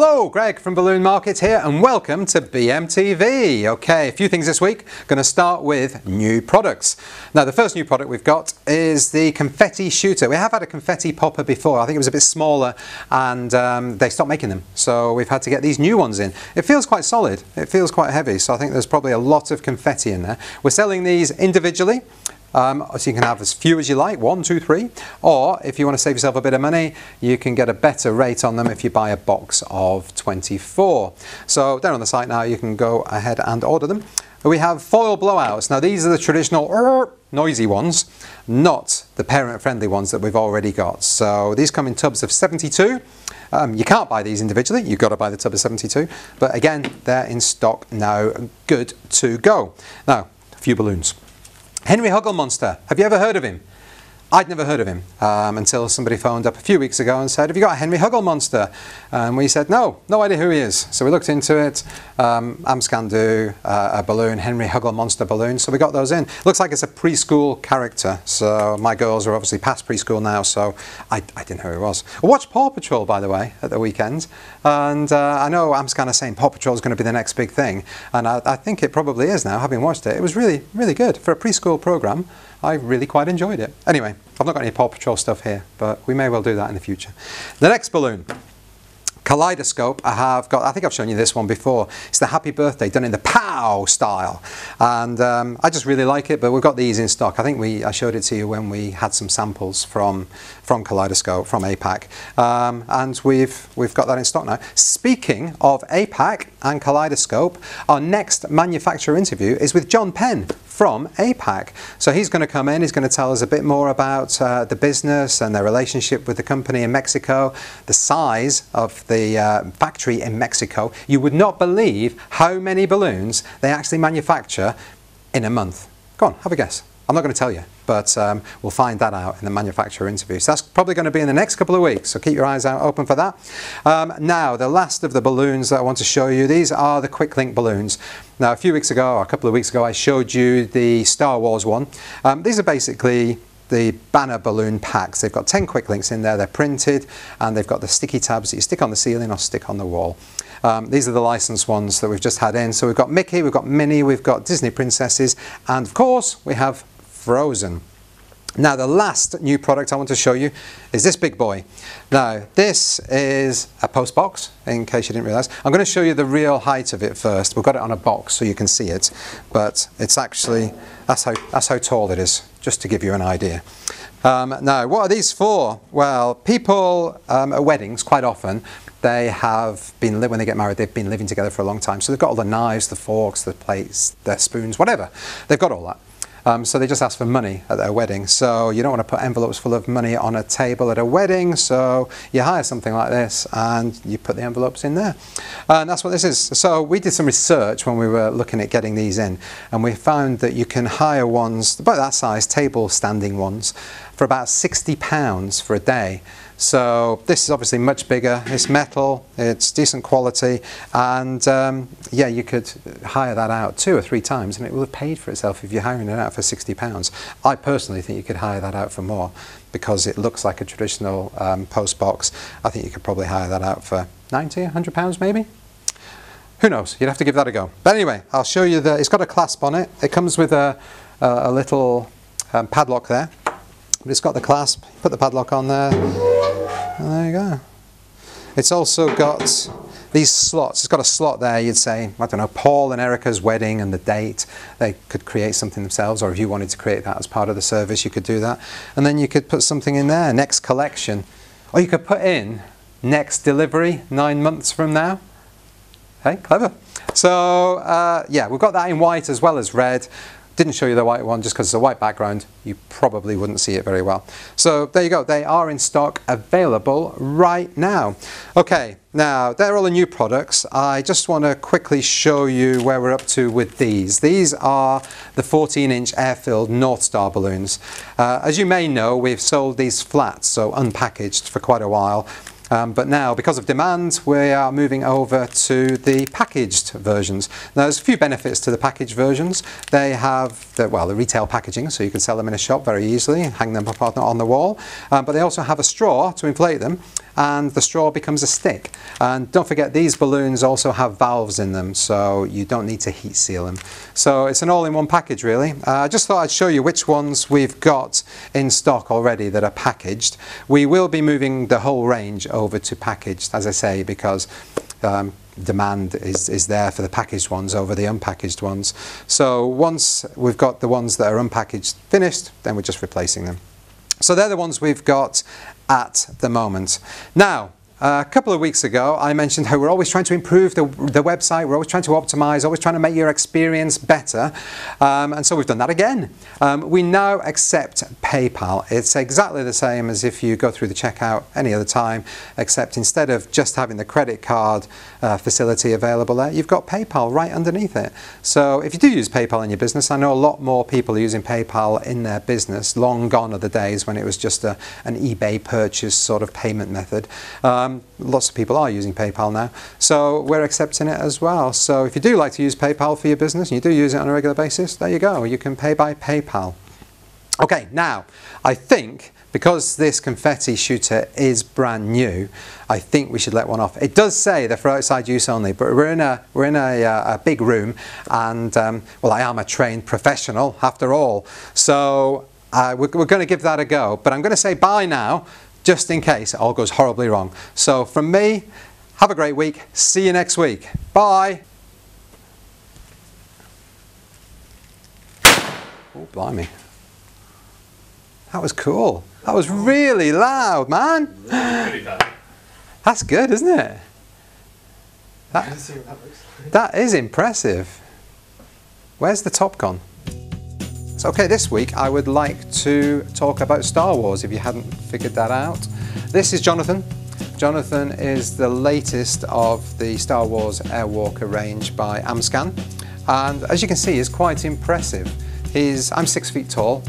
Hello, Greg from Balloon Market here, and welcome to BMTV. Okay, a few things this week. Going to start with new products. Now, the first new product we've got is the confetti shooter. We have had a confetti popper before. I think it was a bit smaller, and they stopped making them. So we've had to get these new ones in. It feels quite solid. It feels quite heavy, so I think there's probably a lot of confetti in there. We're selling these individually. So you can have as few as you like, 1, 2, 3, or if you want to save yourself a bit of money, you can get a better rate on them if you buy a box of 24. So they're on the site now, you can go ahead and order them. We have foil blowouts. Now these are the traditional noisy ones, not the parent-friendly ones that we've already got. So these come in tubs of 72. You can't buy these individually, you've got to buy the tub of 72. But again, they're in stock now, good to go. Now, a few balloons. Henry Hugglemonster, have you ever heard of him? I'd never heard of him until somebody phoned up a few weeks ago and said, have you got a Henry Hugglemonster? And we said, no idea who he is. So we looked into it. Amscan do a balloon, Henry Hugglemonster balloon. So we got those in. Looks like it's a preschool character. So my girls are obviously past preschool now, so I didn't know who he was. I watched Paw Patrol, by the way, at the weekend. And I know Amscan are saying Paw Patrol is going to be the next big thing. And I think it probably is now, having watched it. It was really, really good for a preschool program. I really quite enjoyed it. Anyway, I've not got any Paw Patrol stuff here, but we may well do that in the future. The next balloon, Kaleidoscope, I have got, I think I've shown you this one before. It's the Happy Birthday done in the POW style. And I just really like it, but we've got these in stock. I think I showed it to you when we had some samples from Kaleidoscope, from APAC. And we've got that in stock now. Speaking of APAC and Kaleidoscope, our next manufacturer interview is with John Penn from APAC. So he's going to come in, he's going to tell us a bit more about the business and their relationship with the company in Mexico, the size of the factory in Mexico. You would not believe how many balloons they actually manufacture in a month. Go on, have a guess. I'm not going to tell you, but we'll find that out in the manufacturer interview. So that's probably going to be in the next couple of weeks, so keep your eyes out open for that. Now, the last of the balloons that I want to show you, these are the QuickLink balloons. Now, a couple of weeks ago, I showed you the Star Wars one. These are basically the banner balloon packs. They've got 10 QuickLinks in there, they're printed, and they've got the sticky tabs that you stick on the ceiling or stick on the wall. These are the licensed ones that we've just had in. So we've got Mickey, we've got Minnie, we've got Disney Princesses, and of course, we have Frozen. Now the last new product I want to show you is this big boy. Now this is a post box, in case you didn't realize. I'm going to show you the real height of it first. We've got it on a box so you can see it, but it's actually, that's how tall it is, just to give you an idea. Now what are these for? Well, people at weddings quite often, they have been, when they get married, they've been living together for a long time. So they've got all the knives, the forks, the plates, their spoons, whatever. They've got all that. So they just ask for money at their wedding. So you don't want to put envelopes full of money on a table at a wedding, so you hire something like this and you put the envelopes in there. And that's what this is. So we did some research when we were looking at getting these in, and we found that you can hire ones about that size, table standing ones, for about £60 for a day. So this is obviously much bigger, it's metal, it's decent quality, and yeah, you could hire that out 2 or 3 times and it will have paid for itself if you're hiring it out for £60. I personally think you could hire that out for more because it looks like a traditional post box. I think you could probably hire that out for £90, £100 maybe? Who knows, you'd have to give that a go. But anyway, I'll show you that it's got a clasp on it. It comes with a little padlock there, but it's got the clasp, put the padlock on there. And there you go. It's also got these slots. It's got a slot there, you'd say, I don't know, Paul and Erica's wedding and the date. They could create something themselves, or if you wanted to create that as part of the service, you could do that. And then you could put something in there, next collection. Or you could put in next delivery, 9 months from now. Hey, clever. So, yeah, we've got that in white as well as red. Didn't show you the white one just because it's a white background, you probably wouldn't see it very well. So there you go, they are in stock, available right now. Okay, now they're all the new products. I just want to quickly show you where we're up to with these. These are the 14-inch air-filled North Star balloons. As you may know, we've sold these flat, so unpackaged, for quite a while. But now, because of demand, we are moving over to the packaged versions. Now, there's a few benefits to the packaged versions. They have, the retail packaging, so you can sell them in a shop very easily, hang them up on the wall. But they also have a straw to inflate them, and the straw becomes a stick. And don't forget, these balloons also have valves in them, so you don't need to heat seal them. So it's an all-in-one package, really. I just thought I'd show you which ones we've got in stock already that are packaged. We will be moving the whole range over to packaged, as I say, because demand is there for the packaged ones over the unpackaged ones. So once we've got the ones that are unpackaged finished, then we're just replacing them. So they're the ones we've got at the moment. Now, a couple of weeks ago, I mentioned how we're always trying to improve the website, we're always trying to optimize, always trying to make your experience better, and so we've done that again. We now accept PayPal. It's exactly the same as if you go through the checkout any other time, except instead of just having the credit card facility available there, you've got PayPal right underneath it. So if you do use PayPal in your business, I know a lot more people are using PayPal in their business. Long gone are the days when it was just an eBay purchase sort of payment method. Lots of people are using PayPal now, so we're accepting it as well. So if you do like to use PayPal for your business, and you do use it on a regular basis, there you go. You can pay by PayPal. Okay, now, I think, because this confetti shooter is brand new, I think we should let one off. It does say they're for outside use only, but we're in a big room, and, well, I am a trained professional, after all. So we're going to give that a go, but I'm going to say bye now, just in case it all goes horribly wrong. So from me, have a great week. See you next week. Bye. Oh, blimey. That was cool. That was really loud, man. Really loud. That's good, isn't it? That is impressive. Where's the top gone? So, okay, this week I would like to talk about Star Wars, if you hadn't figured that out. This is Jonathan. Jonathan is the latest of the Star Wars Air Walker range by Amscan. And as you can see, he's quite impressive. I'm 6 feet tall,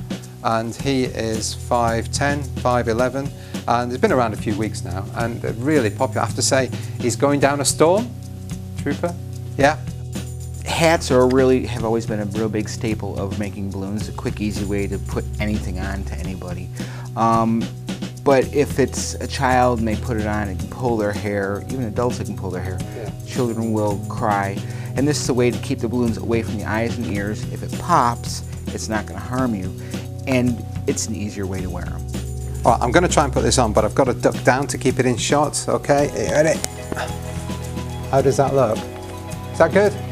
and he is 5'10", 5'11", and he's been around a few weeks now, and really popular. I have to say, he's going down a storm, Trooper, yeah. Hats have always been a real big staple of making balloons, a quick, easy way to put anything on to anybody. But if it's a child and they put it on, it can pull their hair. Even adults can pull their hair. Yeah. Children will cry. And this is a way to keep the balloons away from the eyes and ears. If it pops, it's not going to harm you. And it's an easier way to wear them. All right, I'm going to try and put this on, but I've got to duck down to keep it in shot. Okay, here it is. How does that look? Is that good?